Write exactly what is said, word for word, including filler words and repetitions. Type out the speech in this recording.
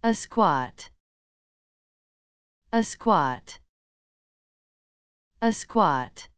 Asquat. Asquat. Asquat.